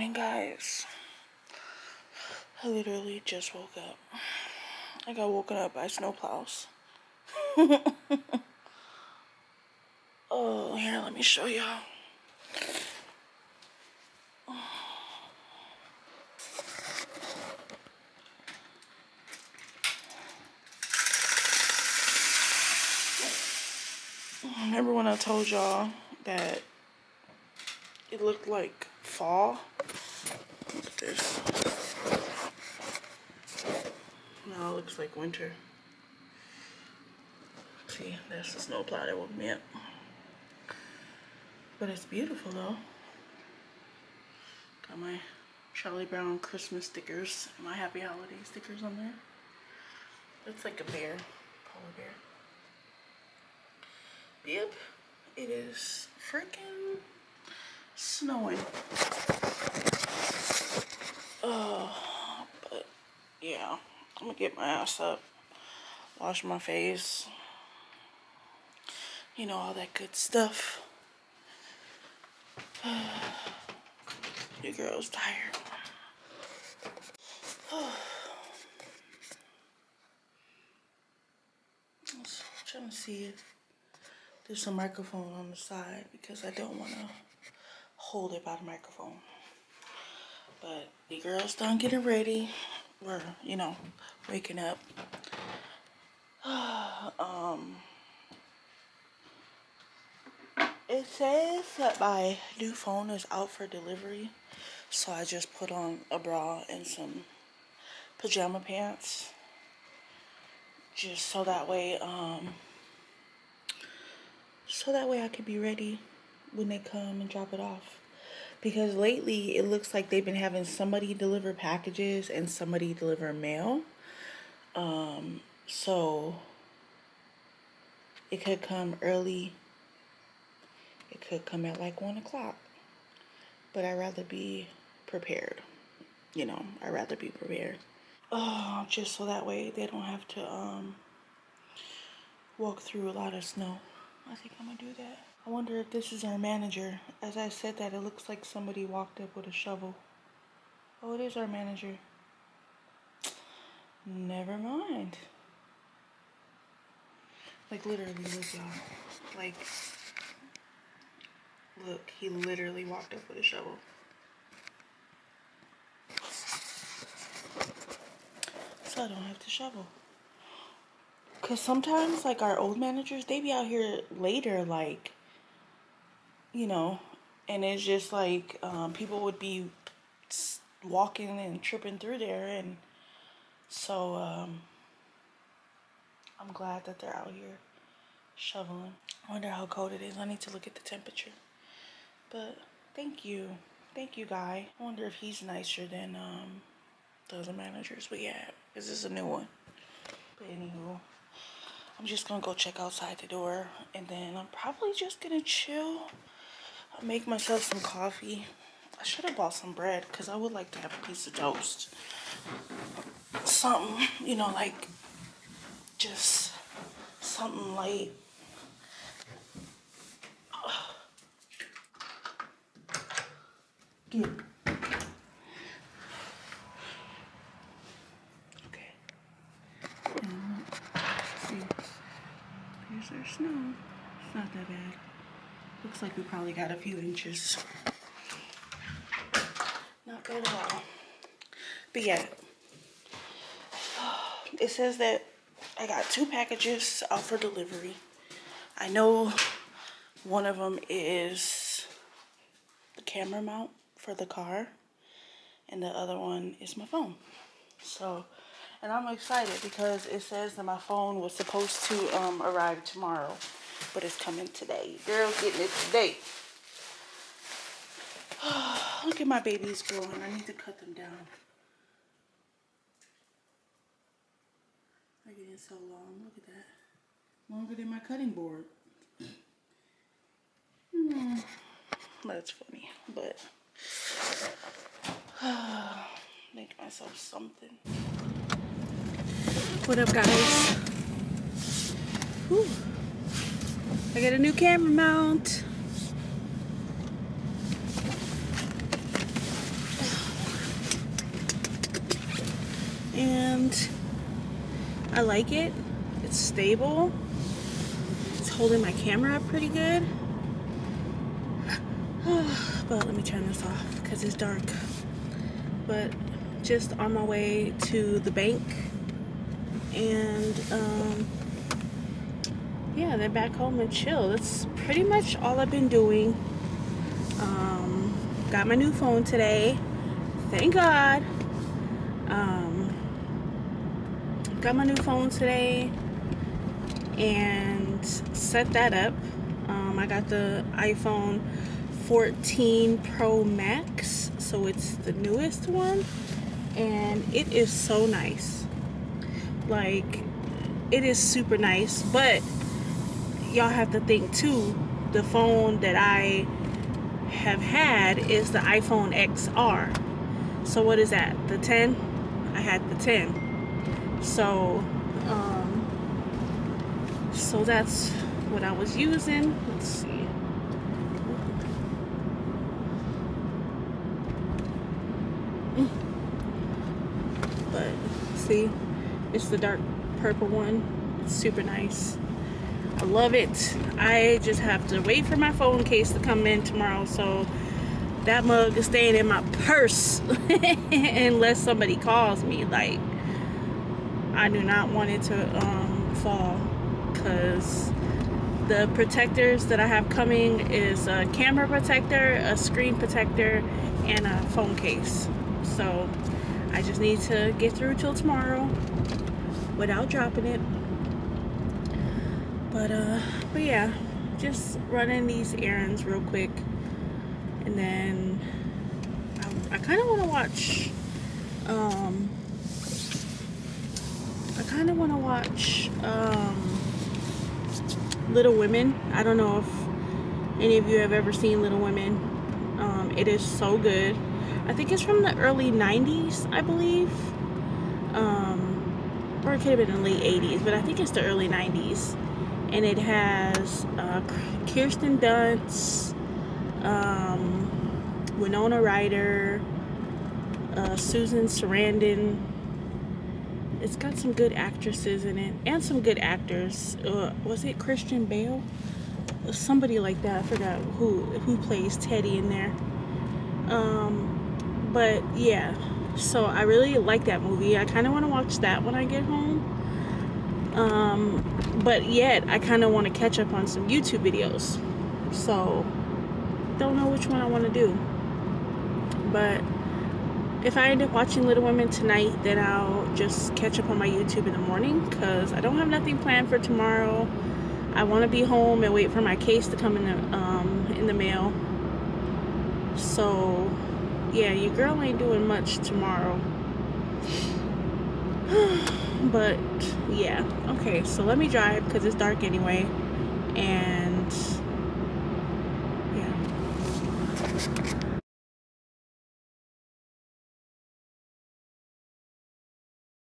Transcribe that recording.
morning, guys. I literally just woke up. I got woken up by snowplows. Oh, here, let me show y'all. Remember when I told y'all that it looked like fall? Look at this. Now it looks like winter. See, that's the snowplow that woke me up. But it's beautiful though. Got my Charlie Brown Christmas stickers, and my Happy Holiday stickers on there. That's like a bear, polar bear. Yep, it is freaking snowing. Oh, but yeah, I'm gonna get my ass up, wash my face, you know, all that good stuff. Your girl's tired. I'm trying to see if there's a microphone on the side because I don't want to hold it by the microphone. But the girls done getting ready. We're, you know, waking up. It says that my new phone is out for delivery, so I just put on a bra and some pajama pants, just so that way, I could be ready when they come and drop it off. Because lately it looks like they've been having somebody deliver packages and somebody deliver mail. So it could come early. It could come at like 1 o'clock, but I'd rather be prepared. You know, I'd rather be prepared. Oh, just so that way they don't have to walk through a lot of snow. I think I'm gonna do that. I wonder if this is our manager. As I said that, it looks like somebody walked up with a shovel. Oh, it is our manager. Never mind. Like literally, look, y'all. Like, look, he literally walked up with a shovel. So I don't have to shovel. Because sometimes, like, our old managers, they be out here later, like, you know, and it's just like people would be walking and tripping through there. And so I'm glad that they're out here shoveling. I wonder how cold it is. I need to look at the temperature. But thank you. Thank you, guy. I wonder if he's nicer than the other managers we had. Is this a new one? But anywho, I'm just gonna go check outside the door, and then I'm probably just gonna chill. I'll make myself some coffee. I should have bought some bread because I would like to have a piece of toast. Something, you know, like just something light. Yeah. Okay. And see, there's our snow. It's not that bad. Looks like we probably got a few inches. Not bad at all. But yeah, it says that I got 2 packages out for delivery. I know one of them is the camera mount for the car, and the other one is my phone. So, and I'm excited because it says that my phone was supposed to arrive tomorrow, but it's coming today. Girl's getting it today. Look at my babies growing. I need to cut them down. They're getting so long. Look at that. Longer than my cutting board. That's funny, but make myself something. What up, guys? Whew. I got a new camera mount. I like it. It's stable. It's holding my camera up pretty good. But let me turn this off because it's dark. But just on my way to the bank, and yeah, they're back home and chill. That's pretty much all I've been doing. Got my new phone today, thank God. Got my new phone today and set that up. I got the iPhone 14 Pro Max, so it's the newest one, and it is so nice. Like, it is super nice, but y'all have to think too, the phone that I have had is the iPhone XR. So what is that, the 10? I had the 10. So so that's what I was using. Let's see. But see, it's the dark purple one. It's super nice. I love it. I just have to wait for my phone case to come in tomorrow, so that mug is staying in my purse unless somebody calls me. Like, I do not want it to fall, because the protectors that I have coming is a camera protector, a screen protector, and a phone case. So I just need to get through till tomorrow without dropping it. But yeah, just running these errands real quick, and then I kind of want to watch. I kind of want to watch Little Women. I don't know if any of you have ever seen Little Women. It is so good. I think it's from the early '90s, I believe, or it could have been the late '80s, but I think it's the early '90s. And it has Kirsten Dunst, Winona Ryder, Susan Sarandon. It's got some good actresses in it and some good actors. Was it Christian Bale? Somebody like that. I forgot who plays Teddy in there. But yeah, so I really like that movie. I kind of want to watch that when I get home. But yet I kind of want to catch up on some YouTube videos, so don't know which one I want to do. But if I end up watching Little Women tonight, then I'll just catch up on my YouTube in the morning, because I don't have nothing planned for tomorrow. I want to be home and wait for my case to come in the mail. So yeah, your girl ain't doing much tomorrow. But yeah, okay, so let me drive because it's dark anyway, and yeah.